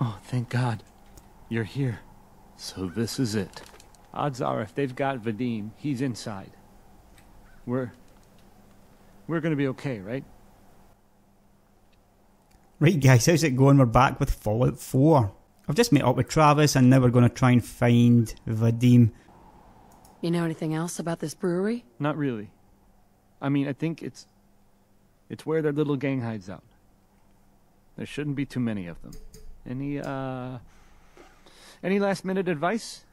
Oh, thank God. You're here. So this is it. Odds are if they've got Vadim, he's inside. We're gonna be okay, right? Right guys, how's it going? We're back with Fallout 4. I've just met up with Travis and now we're gonna try and find Vadim. You know anything else about this brewery? Not really. I mean, I think it's where their little gang hides out. There shouldn't be too many of them. Any last-minute advice?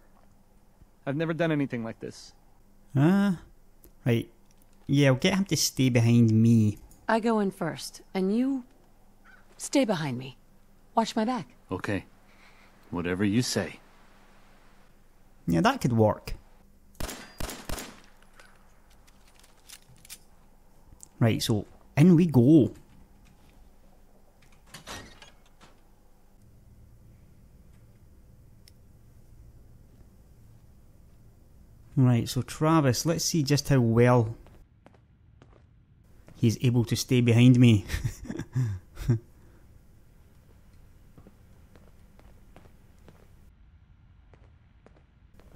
I've never done anything like this. Right. Yeah, I'll get him to stay behind me. I go in first, and you stay behind me. Watch my back. Okay. Whatever you say. Yeah, that could work. Right, so in we go. Right, so Travis, let's see just how well he's able to stay behind me.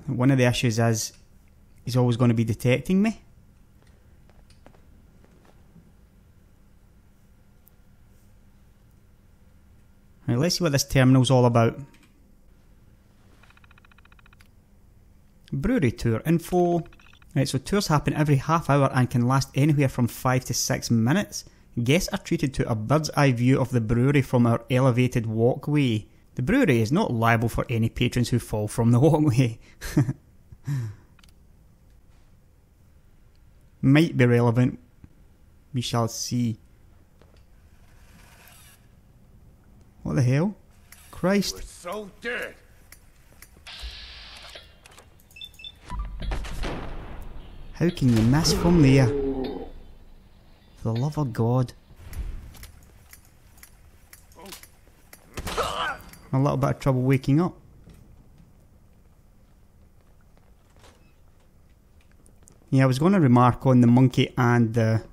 One of the issues is he's always going to be detecting me. Right, let's see what this terminal's all about. Brewery tour info. Right, so tours happen every half hour and can last anywhere from 5 to 6 minutes. Guests are treated to a bird's eye view of the brewery from our elevated walkway. The brewery is not liable for any patrons who fall from the walkway. Might be relevant. We shall see. What the hell? Christ. We're so dead. How can you miss from there? For the love of God. I'm a little bit of trouble waking up. Yeah, I was going to remark on the monkey and the...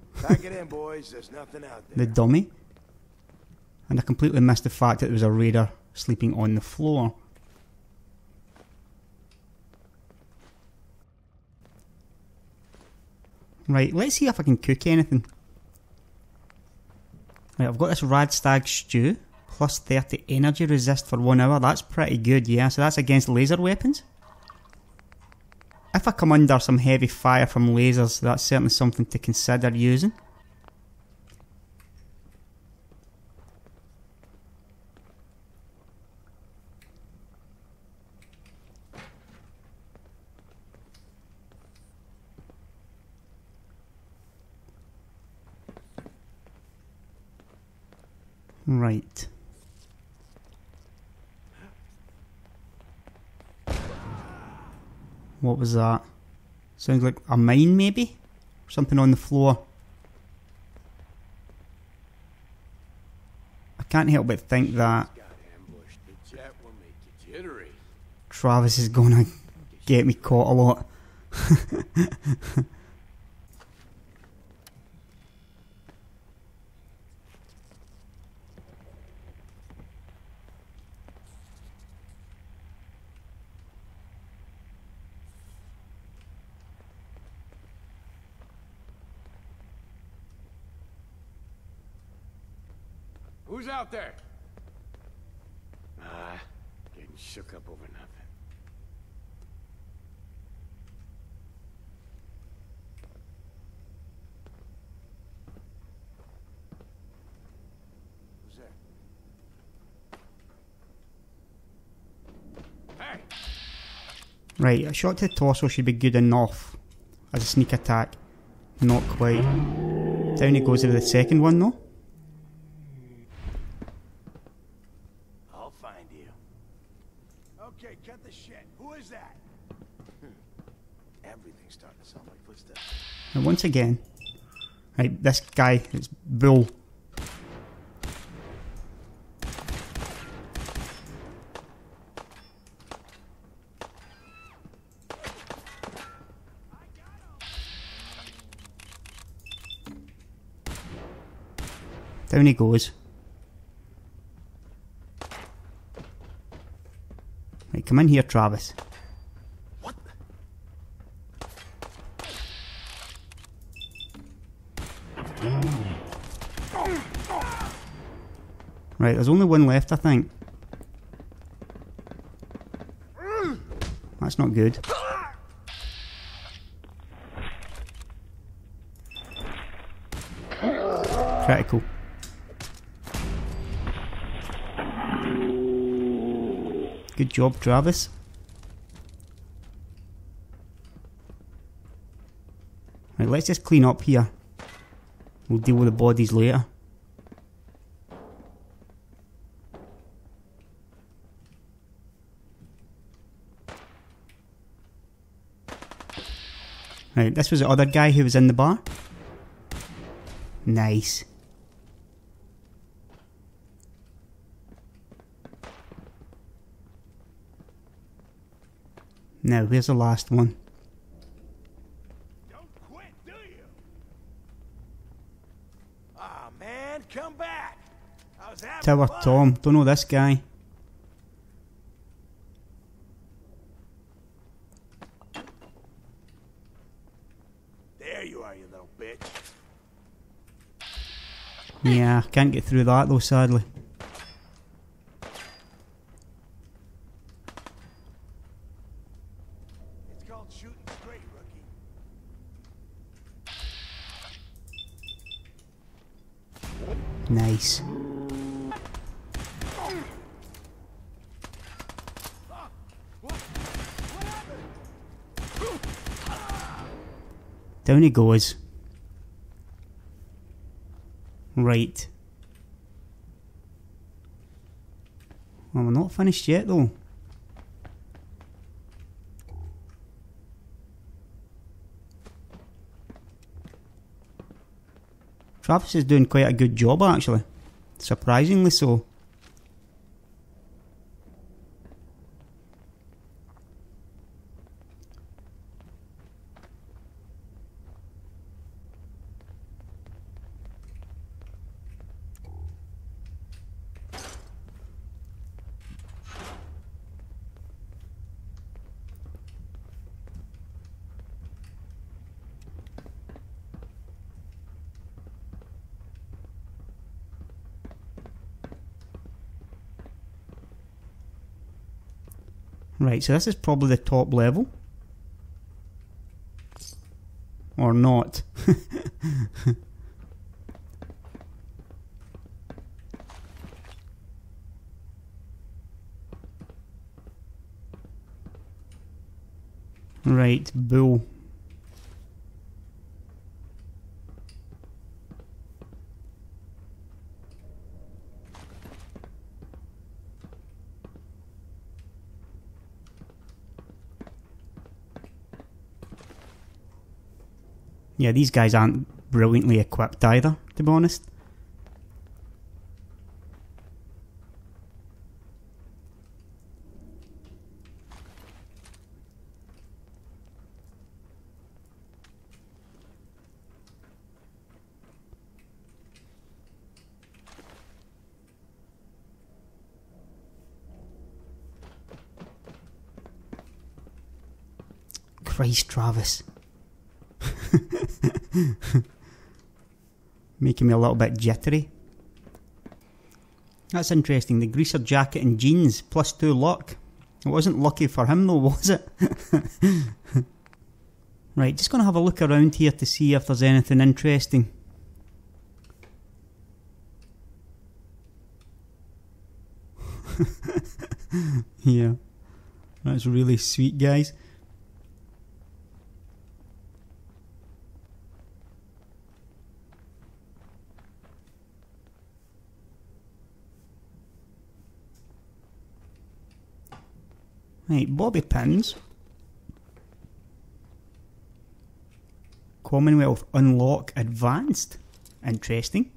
the dummy. And I completely missed the fact that there was a raider sleeping on the floor. Right, let's see if I can cook anything. Right, I've got this Radstag stew, plus 30 energy resist for 1 hour, that's pretty good, yeah, so that's against laser weapons. If I come under some heavy fire from lasers, that's certainly something to consider using. Right. What was that? Sounds like a mine maybe? Something on the floor. I can't help but think that Travis is gonna get me caught a lot. Who's out there? Getting shook up over nothing. Who's there? Hey! Right, a shot to the torso should be good enough as a sneak attack. Not quite. Down it goes to the second one though. And once again, right, this guy is bull. Down he goes. Right, come in here, Travis. What? Right, there's only one left, I think. That's not good. Critical. Good job, Travis. Right, let's just clean up here. We'll deal with the bodies later. Right, this was the other guy who was in the bar. Nice. Now, where's the last one? Don't quit, do you? Ah, man, come back. I was having Tower fun. Tom, don't know this guy. There you are, you little bitch. Yeah, can't get through that though, sadly. Nice. Down he goes. Right. Well, we're not finished yet though. Travis is doing quite a good job actually. Surprisingly so. Right, so this is probably the top level. Or not. Right, bull. Yeah, these guys aren't brilliantly equipped either, to be honest. Christ, Travis. Making me a little bit jittery. That's interesting. The greaser jacket and jeans, +2 luck. It wasn't lucky for him though, was it? Right, just gonna have a look around here to see if there's anything interesting. Yeah, that's really sweet, guys. Right, bobby pins. Commonwealth unlock advanced. Interesting.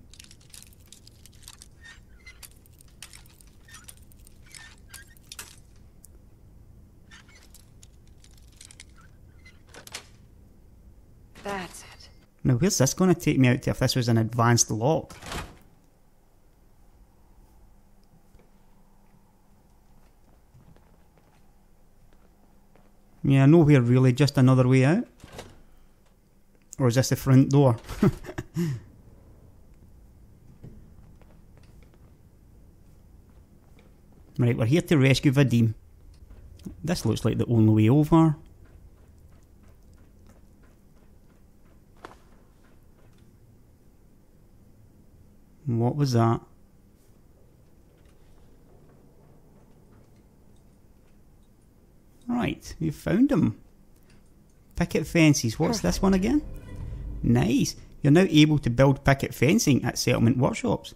That's it. Now, where's this going to take me out to if this was an advanced lock? Yeah, nowhere really, just another way out. Or is this the front door? Right, we're here to rescue Vadim. This looks like the only way over. What was that? Right, we found him. Picket fences. What's this one again? Nice. You're now able to build picket fencing at settlement workshops.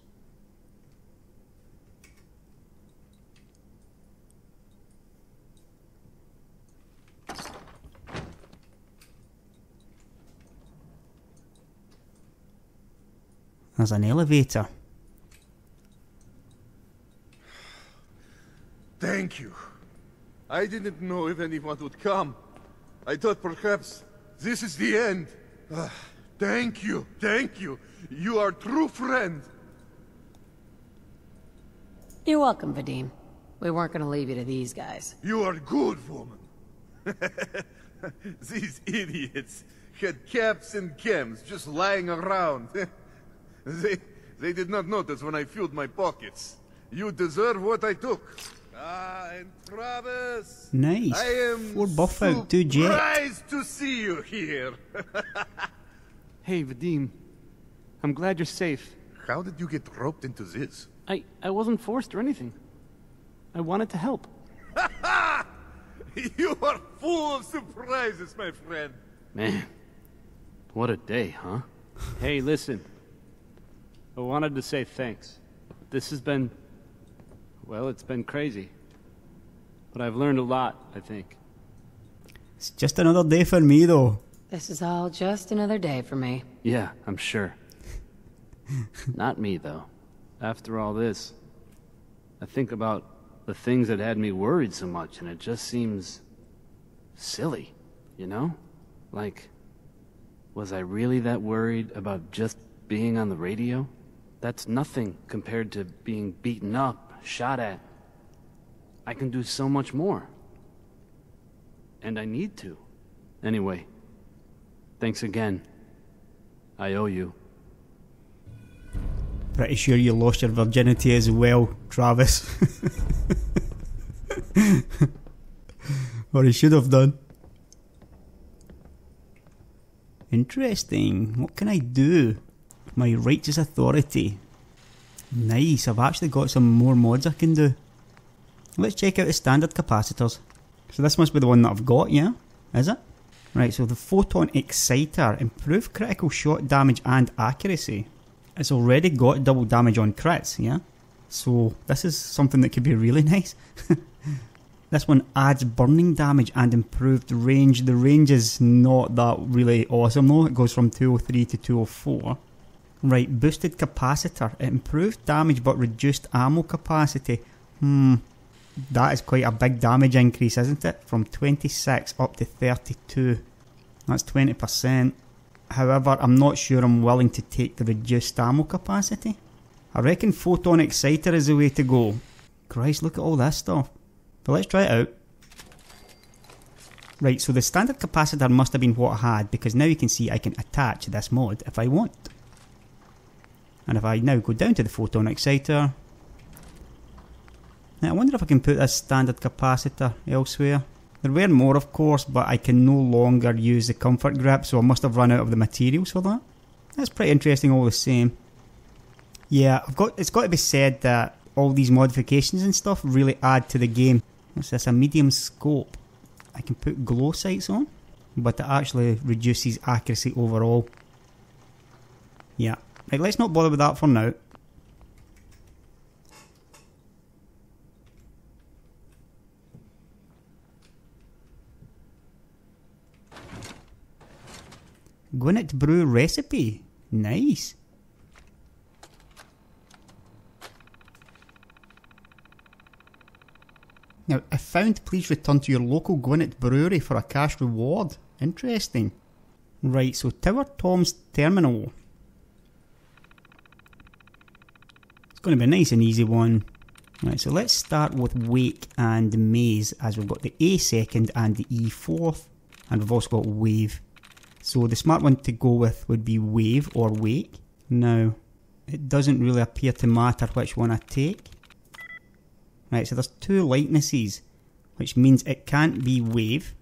There's an elevator. Thank you. I didn't know if anyone would come. I thought perhaps this is the end. Thank you, thank you. You are a true friend. You're welcome, Vadim. We weren't going to leave you to these guys. You are good, woman. These idiots had caps and chems just lying around. They did not notice when I filled my pockets. You deserve what I took. Ah, and Travis! Nice. I am surprised to see you here. Hey, Vadim. I'm glad you're safe. How did you get roped into this? I wasn't forced or anything. I wanted to help. You are full of surprises, my friend. Man, what a day, huh? Hey, listen. I wanted to say thanks. This has been... well, it's been crazy. But I've learned a lot, I think. It's just another day for me, though. This is all just another day for me. Yeah, I'm sure. Not me, though. After all this, I think about the things that had me worried so much, and it just seems... silly, you know? Like, was I really that worried about just being on the radio? That's nothing compared to being beaten up, shot at. I can do so much more. And I need to. Anyway, thanks again. I owe you. Pretty sure you lost your virginity as well, Travis. Or he should have done. Interesting. What can I do? My righteous authority. Nice, I've actually got some more mods I can do. Let's check out the standard capacitors. So this must be the one that I've got, yeah? Is it? Right, so the photon exciter. Improve critical shot damage and accuracy. It's already got double damage on crits, yeah? So this is something that could be really nice. This one adds burning damage and improved range. The range is not that really awesome though. It goes from 203 to 204. Right, boosted capacitor. It improved damage but reduced ammo capacity. That is quite a big damage increase, isn't it? From 26 up to 32. That's 20%. However, I'm not sure I'm willing to take the reduced ammo capacity. I reckon photon exciter is the way to go. Christ, look at all this stuff. But let's try it out. Right, so the standard capacitor must have been what I had, because now you can see I can attach this mod if I want. And if I now go down to the photon exciter, now I wonder if I can put this standard capacitor elsewhere. There were more, of course, but I can no longer use the comfort grip, so I must have run out of the materials for that. That's pretty interesting all the same. Yeah, it's got to be said that all these modifications and stuff really add to the game. What's this? A medium scope. I can put glow sights on, but it actually reduces accuracy overall. Yeah. Right, let's not bother with that for now. Gwinnett Brew recipe. Nice. Now, if found, please return to your local Gwinnett Brewery for a cash reward. Interesting. Right, so Tower Tom's Terminal. It's going to be a nice and easy one. Right, so let's start with Wake and Maze, as we've got the A second and the E fourth, and we've also got Wave. So the smart one to go with would be Wave or Wake. Now, it doesn't really appear to matter which one I take. Right, so there's two likenesses, which means it can't be Wave.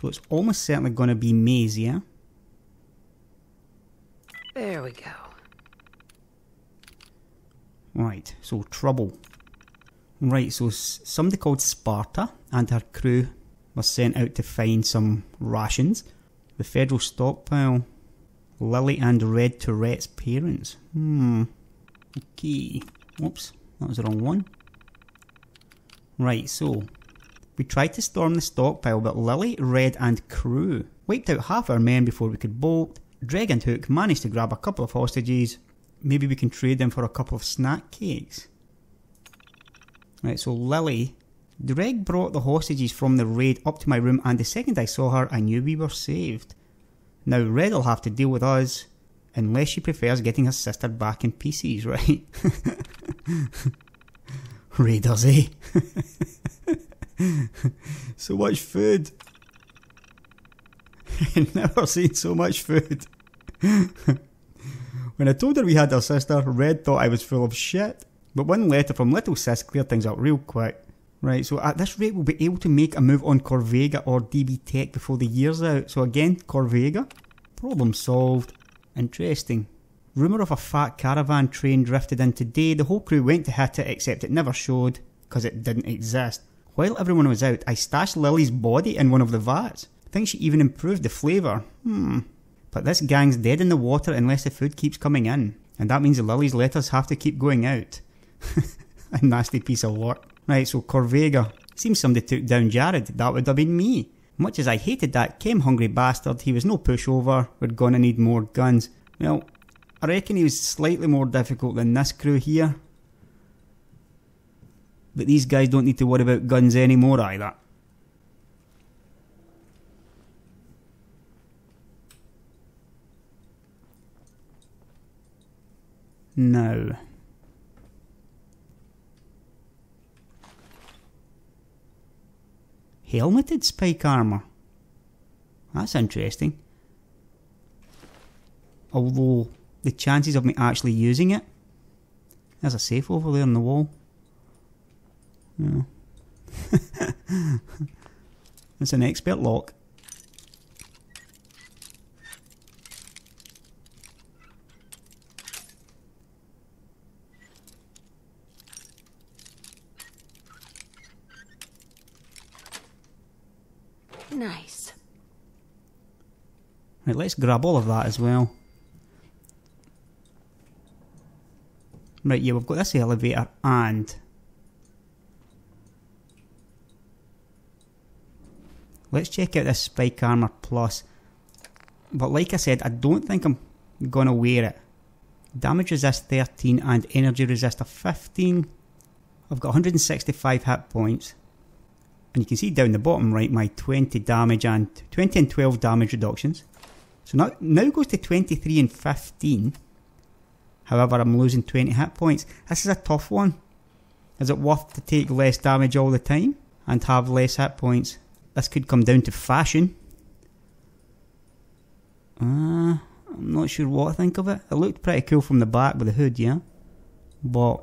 So it's almost certainly going to be Maze, yeah? There we go. Right, so Trouble. Right, so somebody called Sparta and her crew were sent out to find some rations. The federal stockpile. Lily and Red Tourette's parents. Okay. Whoops, that was the wrong one. Right, so we tried to storm the stockpile, but Lily, Red and crew wiped out half our men before we could bolt. Dreg and Hook managed to grab a couple of hostages. Maybe we can trade them for a couple of snack cakes. Right, so Lily. Dreg brought the hostages from the raid up to my room, and the second I saw her, I knew we were saved. Now Red'll have to deal with us, unless she prefers getting her sister back in pieces, right? Raiders, eh? So much food! I've never seen so much food. When I told her we had our sister, Red thought I was full of shit. But one letter from Little Sis cleared things up real quick. Right, so at this rate we'll be able to make a move on Corvega or DB Tech before the year's out. So again, Corvega. Problem solved. Interesting. Rumour of a fat caravan train drifted in today. The whole crew went to hit it, except it never showed, because it didn't exist. While everyone was out, I stashed Lily's body in one of the vats. I think she even improved the flavour. But this gang's dead in the water unless the food keeps coming in. And that means Lily's letters have to keep going out. A nasty piece of work. Right, so Corvega. Seems somebody took down Jared. That would have been me. Much as I hated that chem-hungry bastard, he was no pushover. We're gonna need more guns. Well, I reckon he was slightly more difficult than this crew here. But these guys don't need to worry about guns anymore either. No. Helmeted spike armour. That's interesting. Although, the chances of me actually using it... There's a safe over there on the wall. No. It's an expert lock. Nice. Right, let's grab all of that as well. Right, yeah, we've got this elevator and... Let's check out this Spike Armour Plus. But like I said, I don't think I'm gonna wear it. Damage resist 13 and energy resist a 15. I've got 165 hit points. And you can see down the bottom right my 20 damage and 20 and 12 damage reductions. So now it goes to 23 and 15. However, I'm losing 20 hit points. This is a tough one. Is it worth to take less damage all the time and have less hit points? This could come down to fashion. I'm not sure what I think of it. It looked pretty cool from the back with the hood, yeah? But...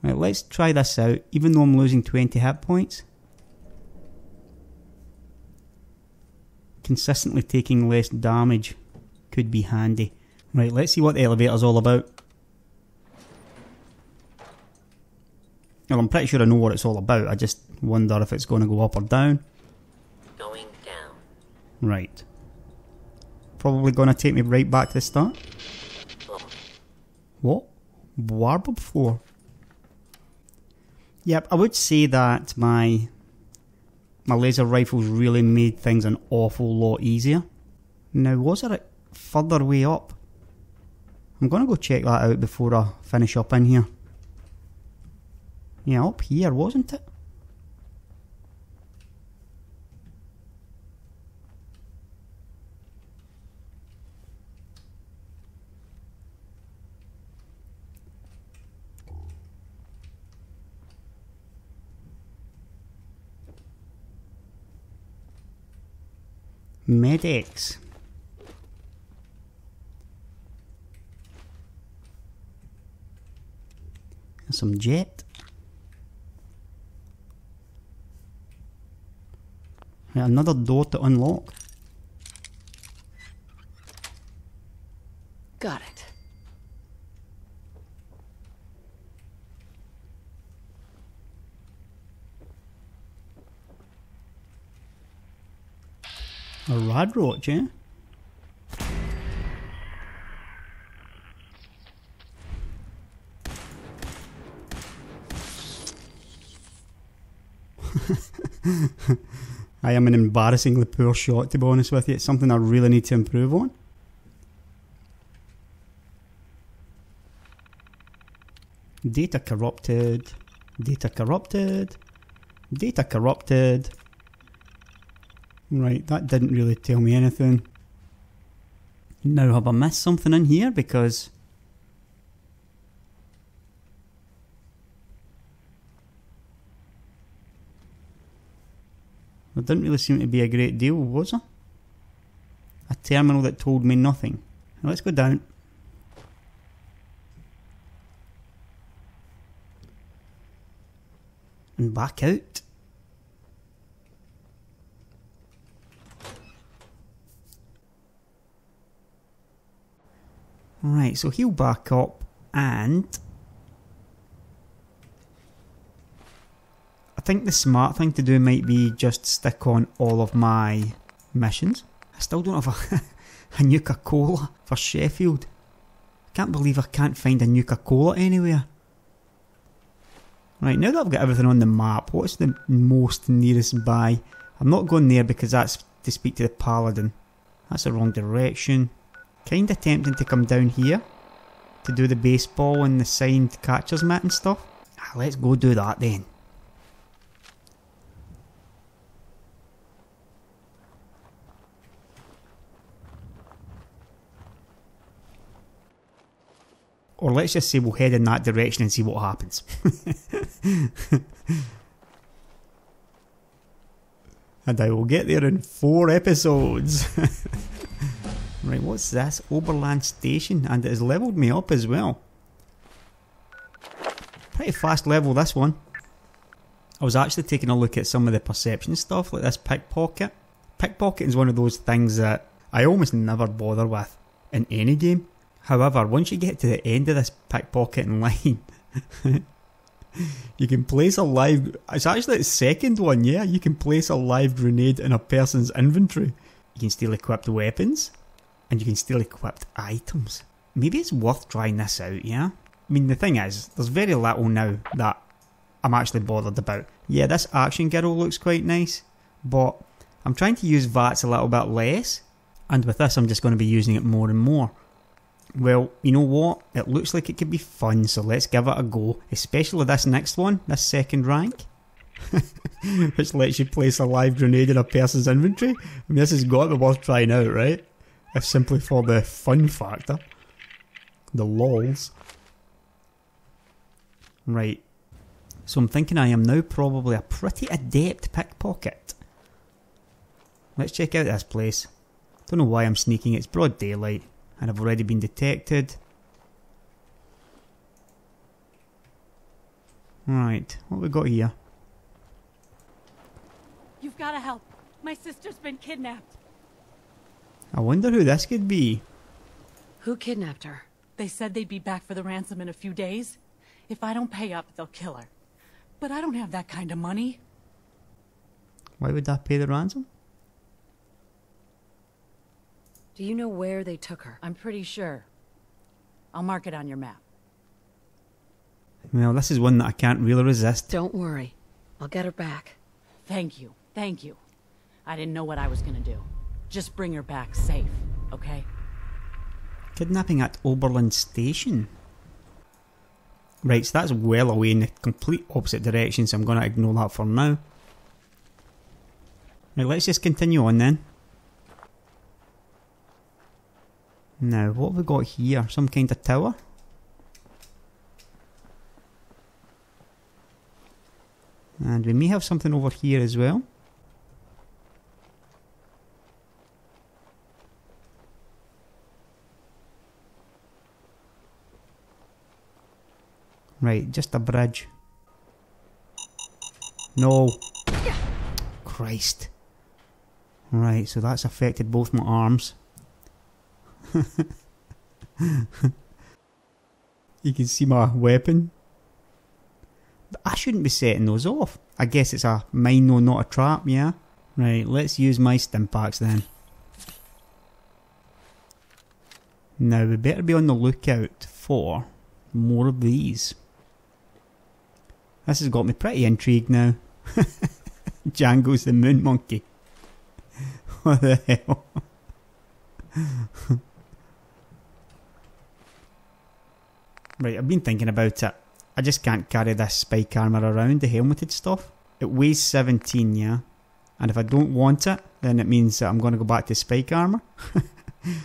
Right, let's try this out, even though I'm losing 20 hit points. Consistently taking less damage could be handy. Right, let's see what the elevator's all about. Well, I'm pretty sure I know what it's all about, I just wonder if it's going to go up or down. Going down. Right. Probably going to take me right back to the start. Oh. What? Warbob floor? Yep, I would say that my laser rifles really made things an awful lot easier. Now, was there a further way up? I'm going to go check that out before I finish up in here. Yeah, up here, wasn't it? medics. And some jet. Right, another door to unlock. Got it. A radroach, eh? I am an embarrassingly poor shot, to be honest with you. It's something I really need to improve on. Data corrupted. Data corrupted. Data corrupted. Right, that didn't really tell me anything. Now, have I missed something in here? Because... there didn't really seem to be a great deal, was there? A terminal that told me nothing. Now, let's go down. And back out. Right, so he'll back up, and I think the smart thing to do might be just stick on all of my missions. I still don't have a Nuka-Cola for Sheffield. I can't believe I can't find a Nuka-Cola anywhere. Right, now that I've got everything on the map, what's the most nearest by? I'm not going there because that's to speak to the Paladin. That's the wrong direction. Kinda tempting to come down here to do the baseball and the signed catcher's mitt and stuff. Ah, let's go do that then. Or let's just say we'll head in that direction and see what happens. And I will get there in 4 episodes. Right, what's this? Oberland Station, and it has levelled me up as well. Pretty fast level, this one. I was actually taking a look at some of the perception stuff, like this pickpocket. Pickpocketing is one of those things that I almost never bother with in any game. However, once you get to the end of this pickpocketing line, you can place a live... It's actually the second one, yeah. You can place a live grenade in a person's inventory. You can steal equipped weapons. And you can steal equipped items. Maybe it's worth trying this out, yeah? I mean, the thing is, there's very little now that I'm actually bothered about. Yeah, this action girl looks quite nice, but I'm trying to use VATS a little bit less, and with this I'm just going to be using it more and more. Well, you know what? It looks like it could be fun, so let's give it a go, especially this next one, this second rank. Which lets you place a live grenade in a person's inventory. I mean, this has got to be worth trying out, right? If simply for the fun factor. The lols. Right. So I'm thinking I am now probably a pretty adept pickpocket. Let's check out this place. Don't know why I'm sneaking, it's broad daylight. And I've already been detected. Right, what have we got here? You've got to help. My sister's been kidnapped. I wonder who this could be. Who kidnapped her? They said they'd be back for the ransom in a few days. If I don't pay up, they'll kill her. But I don't have that kind of money. Why would that pay the ransom? Do you know where they took her? I'm pretty sure. I'll mark it on your map. Well, this is one that I can't really resist. Don't worry. I'll get her back. Thank you. Thank you. I didn't know what I was gonna do. Just bring her back safe, okay? Kidnapping at Oberland Station. Right, so that's well away in the complete opposite direction, so I'm going to ignore that for now. Right, let's just continue on then. Now, what have we got here? Some kind of tower? And we may have something over here as well. Right, just a bridge. No. Yeah. Christ. Right, so that's affected both my arms. You can see my weapon. But I shouldn't be setting those off. I guess it's a mine, no, not a trap, yeah? Right, let's use my Stimpaks then. Now, we better be on the lookout for more of these. This has got me pretty intrigued now. Django's the moon monkey. What the hell? Right, I've been thinking about it. I just can't carry this spike armour around, the helmeted stuff. It weighs 17, yeah? And if I don't want it, then it means that I'm going to go back to spike armour.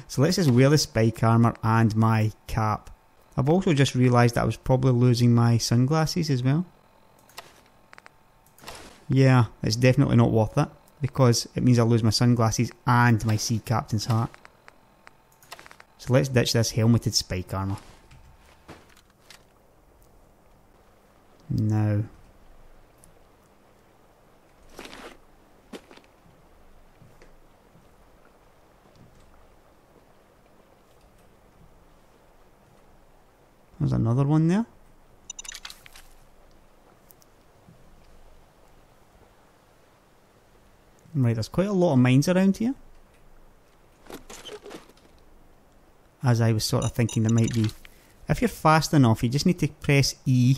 So let's just wear the spike armour and my cap. I've also just realised that I was probably losing my sunglasses as well. Yeah, it's definitely not worth it, because it means I lose my sunglasses and my sea captain's hat. So let's ditch this helmeted spike armour. Now... there's another one there. Right, there's quite a lot of mines around here. As I was sort of thinking there might be. If you're fast enough, you just need to press E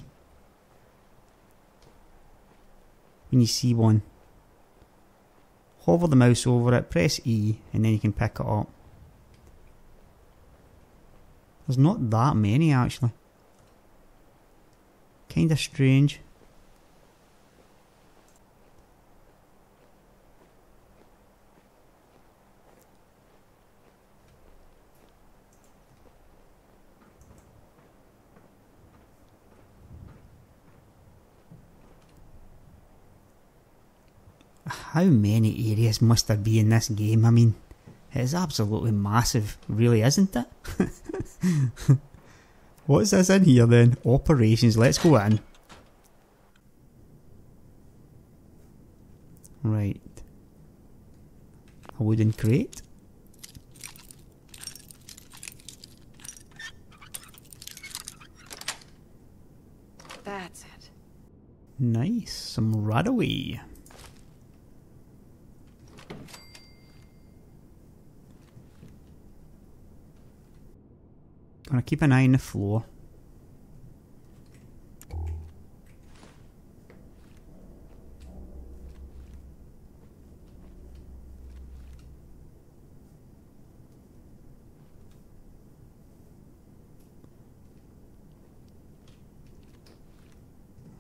when you see one. Hover the mouse over it, press E, and then you can pick it up. There's not that many, actually. Kinda strange. How many areas must there be in this game? I mean, it's absolutely massive, really, isn't it? What's this in here then? Operations, let's go in. Right. A wooden crate. That's it. Nice, some Radaway. Gonna keep an eye on the floor.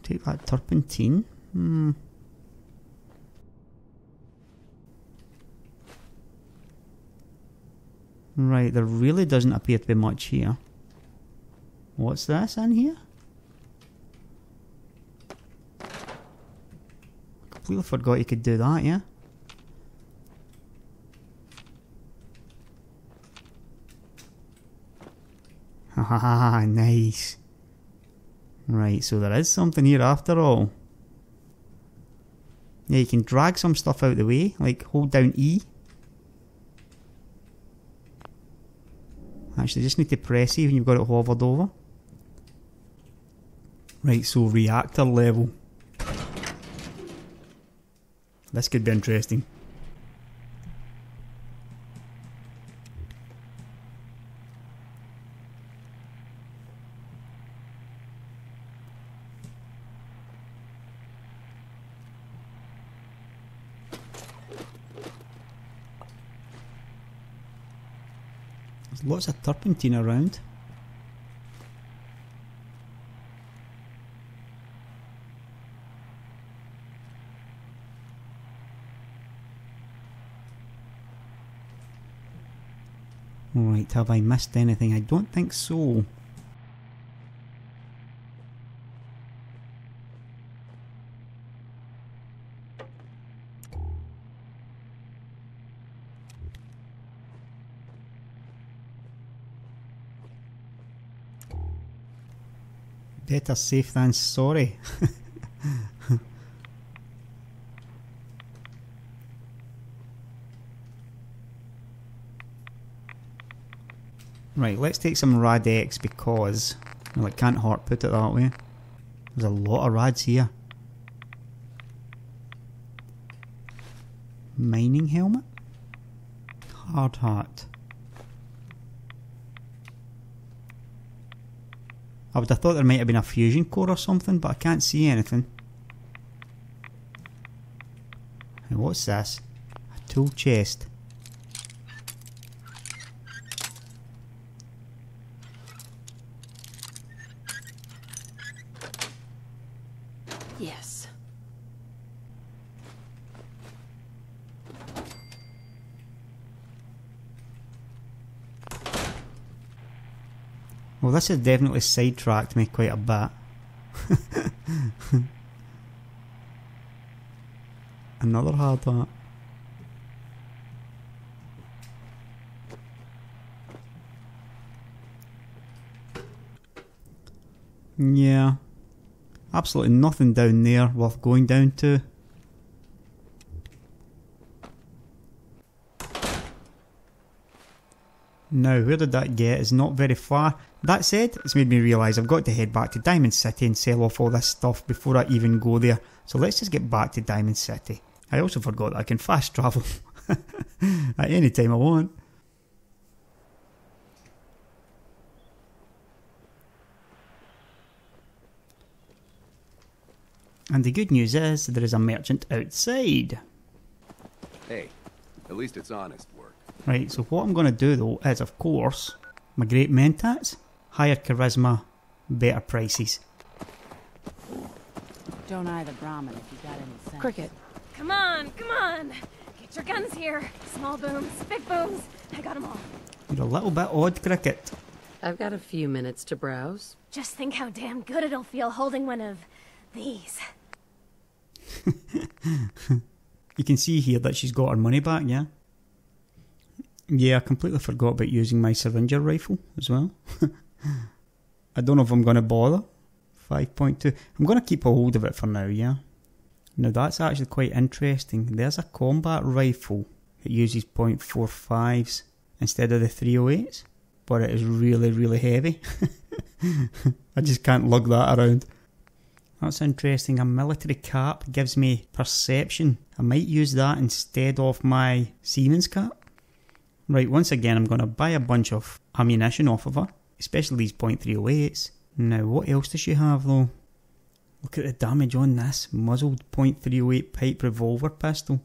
Take that turpentine. Right, there really doesn't appear to be much here. What's this in here? I completely forgot you could do that, yeah? Haha, nice. Right, so there is something here after all. Yeah, you can drag some stuff out of the way, like hold down E. Actually, just need to press E when you've got it hovered over. Right, so reactor level. This could be interesting. Lots of turpentine around. Right, have I missed anything? I don't think so. Better safe than sorry. Right, let's take some RadX because, well, it can't hurt, put it that way. There's a lot of rads here. Mining helmet? Hard hat. I would have thought there might have been a fusion core or something, but I can't see anything. And what's this? A tool chest. Yes. Well, this has definitely sidetracked me quite a bit. Another hard hat. Yeah. Absolutely nothing down there worth going down to. Now, where did that get? It's not very far. That said, it's made me realise I've got to head back to Diamond City and sell off all this stuff before I even go there. So let's just get back to Diamond City. I also forgot that I can fast travel at any time I want. And the good news is, there is a merchant outside. Hey, at least it's honest work. Right, so what I'm going to do though is, of course, my great mentats, higher charisma, better prices. Don't eye the Brahmin if you got any sense. Cricket. Come on, come on! Get your guns here. Small booms, big booms. I got them all. You're a little bit odd, Cricket. I've got a few minutes to browse. Just think how damn good it'll feel holding one of these. You can see here that she's got her money back, yeah? Yeah, I completely forgot about using my syringer rifle as well. I don't know if I'm going to bother. 5.2. I'm going to keep a hold of it for now, yeah? Now that's actually quite interesting. There's a combat rifle that uses 0.45s instead of the 308s, but it is really, really heavy. I just can't lug that around. That's interesting. A military cap gives me perception. I might use that instead of my Siemens cap. Right, once again, I'm going to buy a bunch of ammunition off of her, especially these .308s. Now, what else does she have, though? Look at the damage on this muzzled .308 pipe revolver pistol.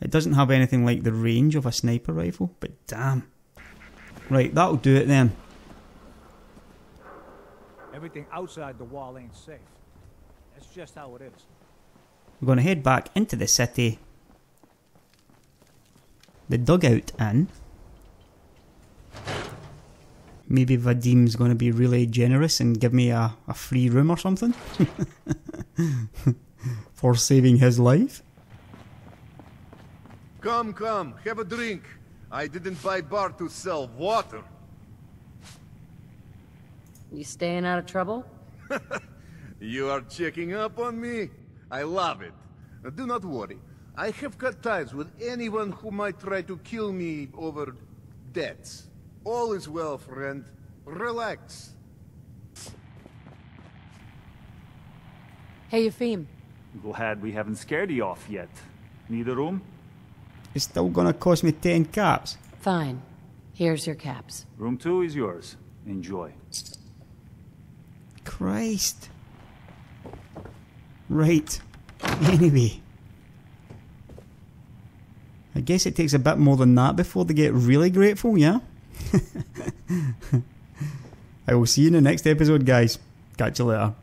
It doesn't have anything like the range of a sniper rifle, but damn. Right, that'll do it then. Everything outside the wall ain't safe. That's just how it is. We're going to head back into the city. The dugout in. Maybe Vadim's going to be really generous and give me a free room or something. For saving his life. Come, come, have a drink. I didn't buy bar to sell water. You staying out of trouble? You are checking up on me. I love it. Do not worry. I have cut ties with anyone who might try to kill me over debts. All is well, friend. Relax. Hey, Yefim. Glad we haven't scared you off yet. Need a room? It's still gonna cost me 10 caps. Fine. Here's your caps. Room 2 is yours. Enjoy. Christ. Right. Anyway. I guess it takes a bit more than that before they get really grateful, yeah? I will see you in the next episode, guys. Catch you later.